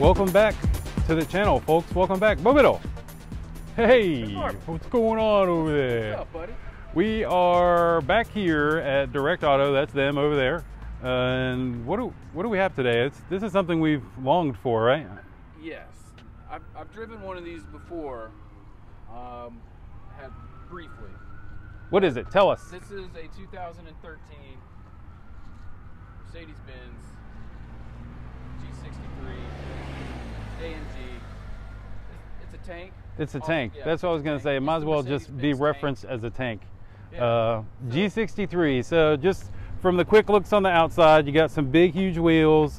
Welcome back to the channel, folks. Welcome back, Bo Biddle. Hey, what's going on over there? What's up, buddy? We are back here at Direct Auto. That's them over there. And what do we have today? This is something we've longed for, right? Yes, I've driven one of these before, briefly. What is it? Tell us. This is a 2013 Mercedes-Benz G63 AMG. It's a tank. It's a tank. Yeah, that's what I was going to say. It might as well just be referenced as a tank. Yeah. G63. So just from the quick looks on the outside, you got some big, huge wheels,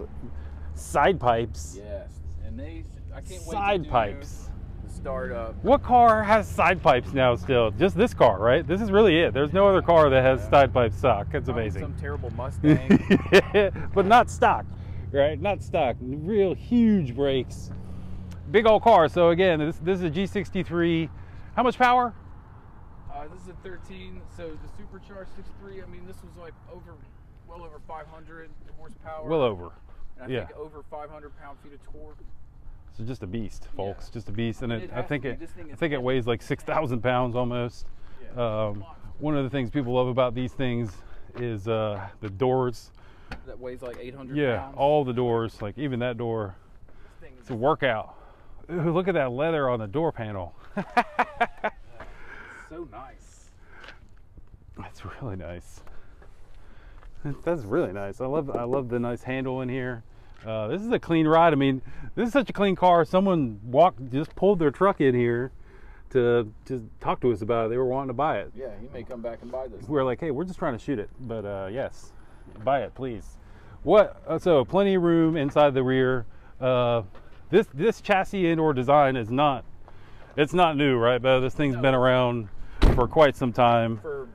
side pipes. Yes, and they. I can't wait. Side pipes. Start up. What car has side pipes now still? Just this car, right? This is really it. There's no other car that has side pipes stock. It's amazing. Some terrible Mustang. But not stock, right? Not stock. Real huge brakes. Big old car. So again, this is a G63. How much power? This is a 13. So the supercharged 63. I mean, this was like well over 500 horsepower. Well over. And I think over 500 pound-feet of torque. So just a beast, folks. Yeah. Just a beast, and I think it weighs like 6,000 pounds almost. Yeah. One of the things people love about these things is the doors. That weighs like 800 pounds. Yeah, all the doors, like even that door. It's a workout. Ooh, look at that leather on the door panel. So nice. That's really nice. That's really nice. I love the nice handle in here. This is a clean ride. I mean, this is such a clean car. Someone just pulled their truck in here to talk to us about it. They were wanting to buy it. Yeah, you may come back and buy this. We're like, hey, we're just trying to shoot it, but yes, buy it, please. So plenty of room inside the rear. This chassis indoor design is not. It's not new, right, Bo? This thing's been around for quite some time. For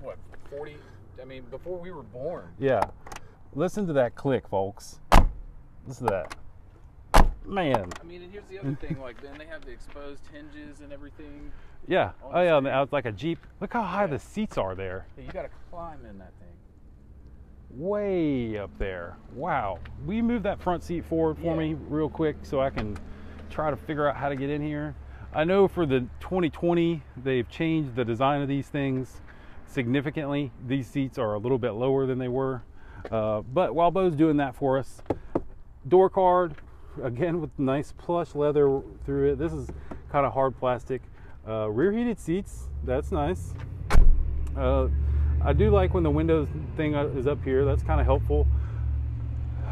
what, 40? I mean, before we were born. Yeah. Listen to that click, folks. Listen to that. Man. I mean, and here's the other thing, like, then they have the exposed hinges and everything. Yeah. Oh, yeah, it's like a Jeep. Look how high the seats are there. Yeah, you got to climb in that thing. Way up there. Wow. Will you move that front seat forward for me real quick so I can try to figure out how to get in here? I know for the 2020, they've changed the design of these things significantly. These seats are a little bit lower than they were. But while Bo's doing that for us, door card again with nice plush leather through it. This is kind of hard plastic. Rear heated seats, that's nice. I do like when the windows thing is up here. That's kind of helpful.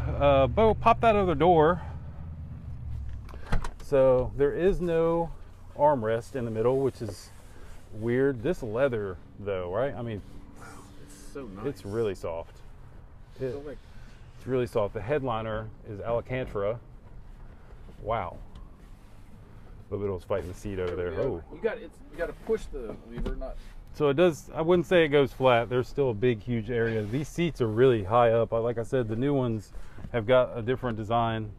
Bo, pop that other door. So there is no armrest in the middle, which is weird. This leather though, right? I mean, it's so nice. It's really soft. It's really soft. The headliner is Alcantara. Wow. Bobidole's fighting the seat over there. Oh. You got to push the lever, not. So it does. I wouldn't say it goes flat. There's still a big, huge area. These seats are really high up. Like I said, the new ones have got a different design.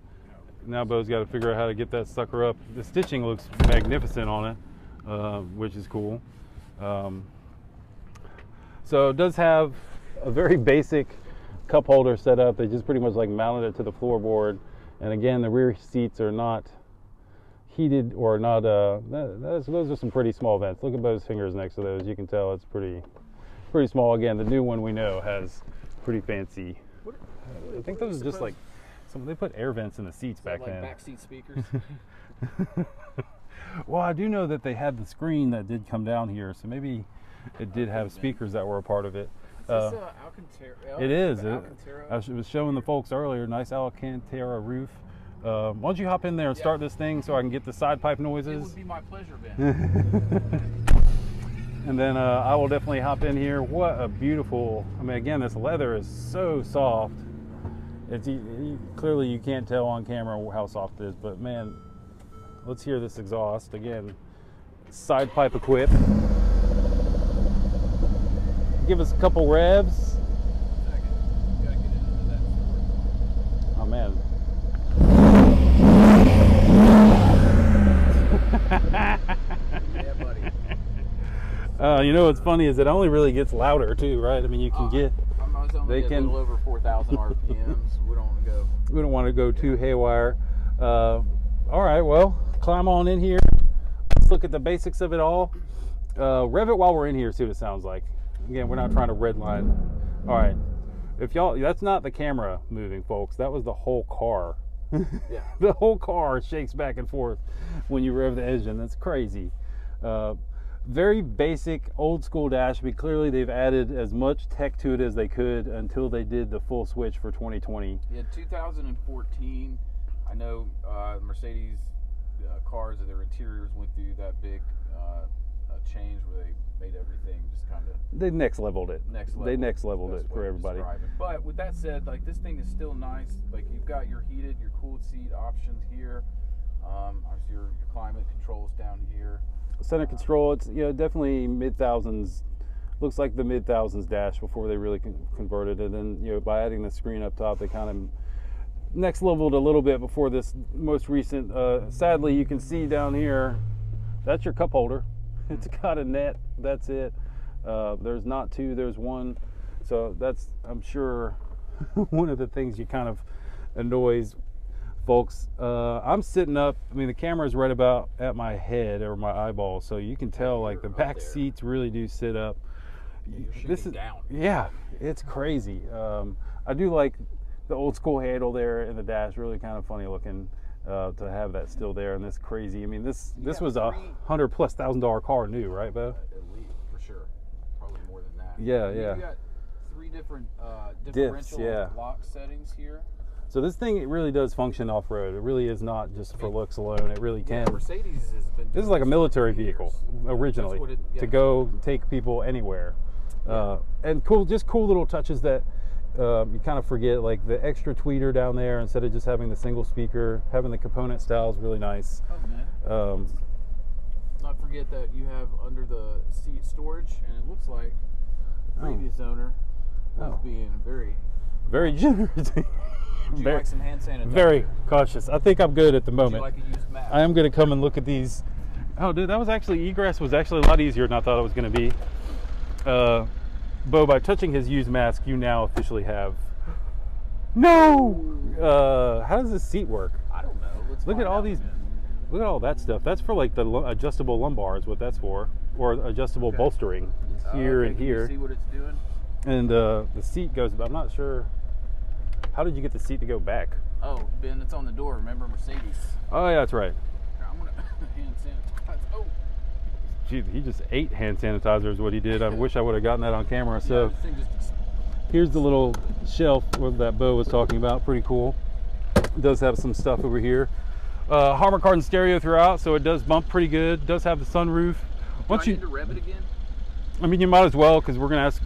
Now Bo's got to figure out how to get that sucker up. The stitching looks magnificent on it, which is cool. So it does have a very basic cup holder set up. They just pretty much like mounted it to the floorboard, and again the rear seats are not heated or not those are some pretty small vents. Look at Bo's fingers next to those. You can tell it's pretty small. Again, the new one we know has pretty fancy I think those are just like some, they put air vents in the seats back then. Like backseat speakers. Well, I do know that they had the screen that did come down here, so maybe it did have speakers that were a part of it. Alcantara. It is. I was showing the folks earlier. Nice Alcantara roof. Why don't you hop in there and start this thing so I can get the side pipe noises? It would be my pleasure, Ben. And then I will definitely hop in here. What a beautiful! I mean, again, this leather is so soft. It's clearly you can't tell on camera how soft it is, but man, let's hear this exhaust again. Side pipe equipped. Give us a couple revs. Oh man. Yeah, buddy. You know what's funny is it only really gets louder too, right? I mean, you can get a little over 4,000 RPMs. We don't want to go too haywire. All right, well, climb on in here. Let's look at the basics of it all. Rev it while we're in here, see what it sounds like. Again, we're not trying to redline. All right, if y'all, that's not the camera moving, folks. That was the whole car. Yeah. The whole car shakes back and forth when you rev the engine. That's crazy. Very basic, old school dash. But clearly, they've added as much tech to it as they could until they did the full switch for 2020. Yeah, 2014. I know Mercedes cars, their interiors went through that big change where they made everything just kind of. They next leveled it. They next leveled it for everybody. But with that said, like, this thing is still nice. Like, you've got your heated, your cooled seat options here. Obviously, your climate controls down here. Center control, it's, you know, definitely mid-thousands, looks like the mid-thousands dash before they really converted it. And, you know, by adding the screen up top, they kind of next leveled a little bit before this most recent. Sadly, you can see down here, that's your cup holder. It's got a net, that's it. There's not two, there's one. So that's, I'm sure, one of the things you kind of annoys folks. I'm sitting up, I mean, the camera's right about at my head or my eyeball, so you can tell, like, the back seats really do sit up. This is down. Yeah, it's crazy. I do like the old school handle there in the dash, really kind of funny looking to have that still there. And this crazy, I mean, this was $100,000+ car new, right, Bo? At least, for sure, probably more than that. Yeah, yeah. You got three different differential lock settings here. So this thing, it really does function off-road. It really is not just for looks alone. It really can. Yeah, Mercedes has been. This is like a military vehicle originally to go take people anywhere. Yeah. And cool, just cool little touches that you kind of forget, like the extra tweeter down there instead of just having the single speaker. Having the component style is really nice. Oh man! Not forget that you have under the seat storage, and it looks like the previous owner was being very generous. Would you like some hand sanitizer? Very cautious. I think I'm good at the moment. Would you like a used map? I am going to come and look at these. Oh, dude, that was actually, egress was actually a lot easier than I thought it was going to be. Bo, by touching his used mask, you now officially have. No! How does this seat work? I don't know. Let's look at all these. Look at all that stuff. That's for, like, the adjustable lumbar is what that's for, or adjustable bolstering. It's here and here. Can you see what it's doing? And the seat goes, I'm not sure. How did you get the seat to go back? Oh, Ben, it's on the door. Remember Mercedes? Oh, yeah, that's right. I'm going to hand sanitize. Oh. Gee, he just ate hand sanitizer is what he did. I wish I would have gotten that on camera. So yeah, here's the little shelf that Bo was talking about. Pretty cool. It does have some stuff over here. Harman Kardon stereo throughout, so it does bump pretty good. It does have the sunroof. Once you need to rev it again? I mean, you might as well, because we're going to ask.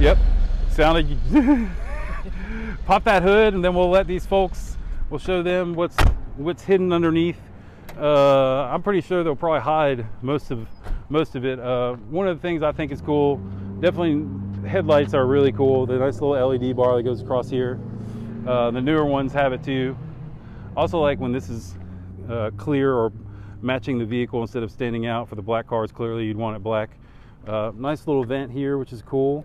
Yep. Sounded pop that hood, and then we'll let these folks, we'll show them what's hidden underneath. I'm pretty sure they'll probably hide most of it. One of the things I think is cool, definitely, headlights are really cool. The nice little LED bar that goes across here. The newer ones have it too. Also, like when this is clear or matching the vehicle instead of standing out. For the black cars, clearly you'd want it black. Nice little vent here, which is cool.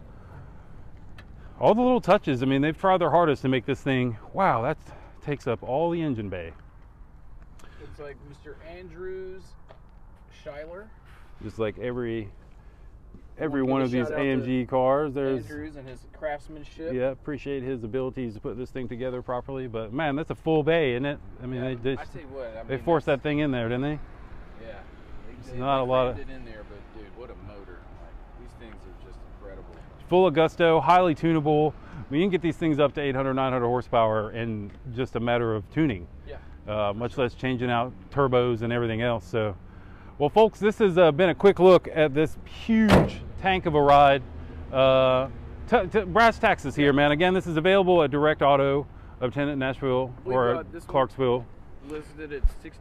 All the little touches, I mean, they've tried their hardest to make this thing. Wow, that takes up all the engine bay. It's like Mr. Andrews, Schuyler. Just like every one of these AMG cars. There's Andrews and his craftsmanship. Yeah, appreciate his abilities to put this thing together properly. But man, that's a full bay, isn't it? I mean, they forced that thing in there, didn't they? Yeah. It's not a lot of it in there, but dude, what a motor. Like, these things are just incredible. Full of gusto, highly tunable. I mean, you can get these things up to 800, 900 horsepower in just a matter of tuning. Yeah. Much less changing out turbos and everything else. So, well, folks, this has been a quick look at this huge tank of a ride. Brass tacks is here, man. Again, this is available at Direct Auto of Nashville or Clarksville. Listed at 69.9. Is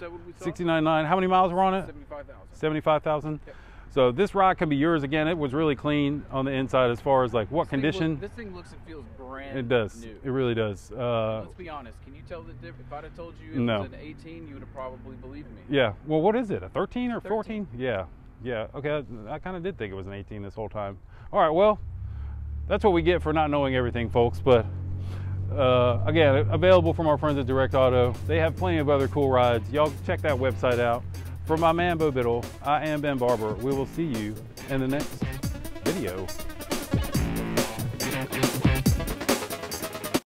that what we saw? 69.9. How many miles were on it? 75,000. 75,000. Yep. So this ride can be yours. Again, it was really clean on the inside as far as like what condition. This thing looks and feels brand new. It does. New. It really does. Let's be honest. Can you tell the difference? If I'd have told you it was an 18, you would have probably believed me. Yeah. Well, what is it? A 13 or 14? Yeah. Yeah. Okay. I kind of did think it was an 18 this whole time. All right. Well, that's what we get for not knowing everything, folks. But Again, available from our friends at Direct Auto. They have plenty of other cool rides. Y'all check that website out. For my man, Bo Biddle, I am Ben Barber. We will see you in the next video.